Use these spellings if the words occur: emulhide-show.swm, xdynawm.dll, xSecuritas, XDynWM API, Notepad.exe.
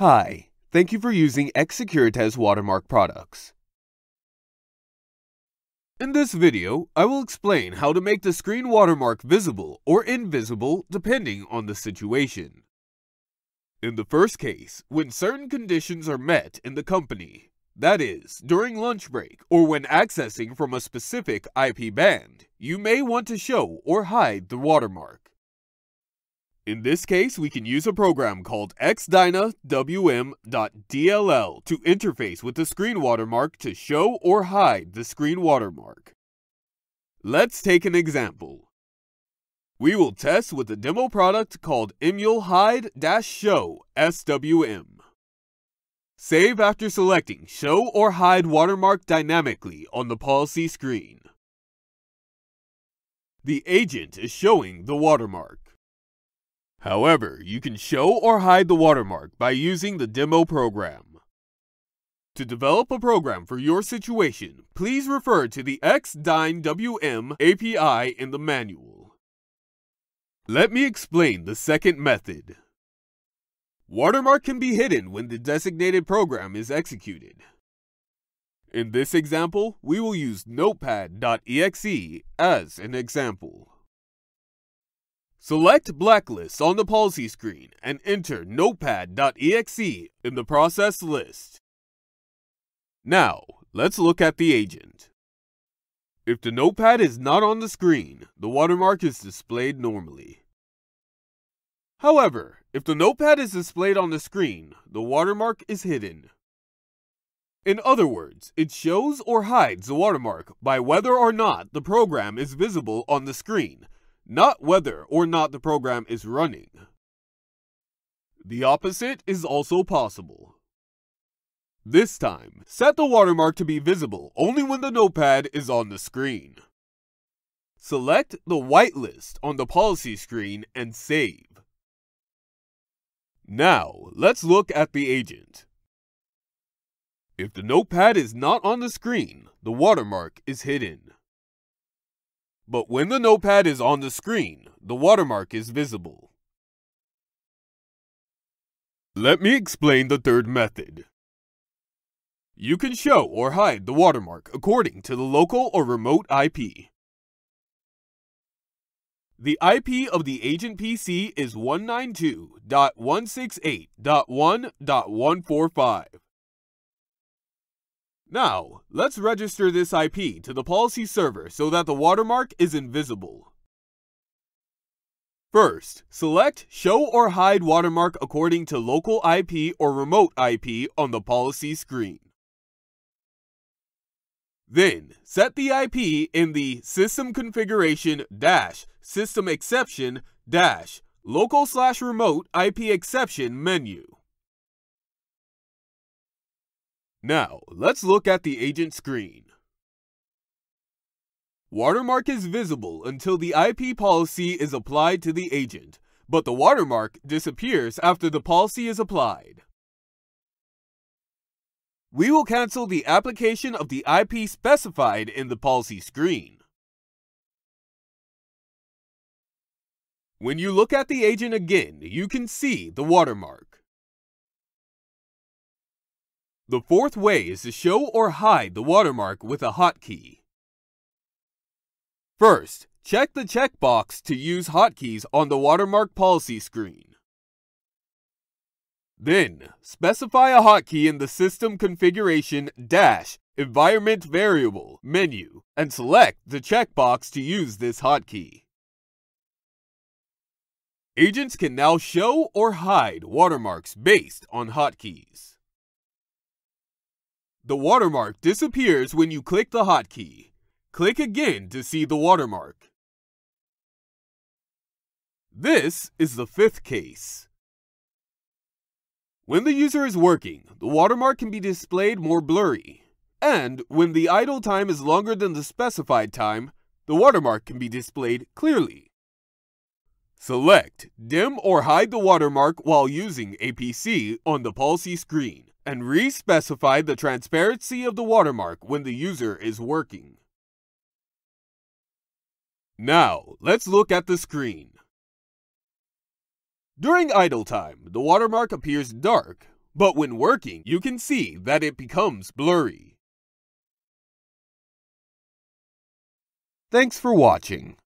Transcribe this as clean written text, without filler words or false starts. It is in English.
Hi, thank you for using xSecuritas Watermark products. In this video, I will explain how to make the screen watermark visible or invisible depending on the situation. In the first case, when certain conditions are met in the company, that is, during lunch break or when accessing from a specific IP band, you may want to show or hide the watermark. In this case, we can use a program called XDynawm.dll to interface with the screen watermark to show or hide the screen watermark. Let's take an example. We will test with a demo product called emulhide-show.swm. Save after selecting Show or Hide Watermark dynamically on the policy screen. The agent is showing the watermark. However, you can show or hide the watermark by using the demo program. To develop a program for your situation, please refer to the XDynWM API in the manual. Let me explain the second method. Watermark can be hidden when the designated program is executed. In this example, we will use Notepad.exe as an example. Select Blacklist on the policy screen and enter Notepad.exe in the process list. Now, let's look at the agent. If the notepad is not on the screen, the watermark is displayed normally. However, if the notepad is displayed on the screen, the watermark is hidden. In other words, it shows or hides the watermark by whether or not the program is visible on the screen, not whether or not the program is running. The opposite is also possible. This time, set the watermark to be visible only when the notepad is on the screen. Select the whitelist on the policy screen and save. Now, let's look at the agent. If the notepad is not on the screen, the watermark is hidden. But when the notepad is on the screen, the watermark is visible. Let me explain the third method. You can show or hide the watermark according to the local or remote IP. The IP of the agent PC is 192.168.1.145. Now, let's register this IP to the policy server so that the watermark is invisible. First, select Show or Hide Watermark according to local IP or remote IP on the policy screen. Then, set the IP in the System Configuration System Exception Local/Remote IP Exception menu. Now, let's look at the agent screen. Watermark is visible until the IP policy is applied to the agent, but the watermark disappears after the policy is applied. We will cancel the application of the IP specified in the policy screen. When you look at the agent again, you can see the watermark. The fourth way is to show or hide the watermark with a hotkey. First, check the checkbox to use hotkeys on the watermark policy screen. Then, specify a hotkey in the System Configuration Environment Variable menu and select the checkbox to use this hotkey. Agents can now show or hide watermarks based on hotkeys. The watermark disappears when you click the hotkey. Click again to see the watermark. This is the fifth case. When the user is working, the watermark can be displayed more blurry. And when the idle time is longer than the specified time, the watermark can be displayed clearly. Select Dim or Hide the Watermark while using a PC on the policy screen, and re-specify the transparency of the watermark when the user is working. Now, let's look at the screen. During idle time, the watermark appears dark, but when working, you can see that it becomes blurry. Thanks for watching.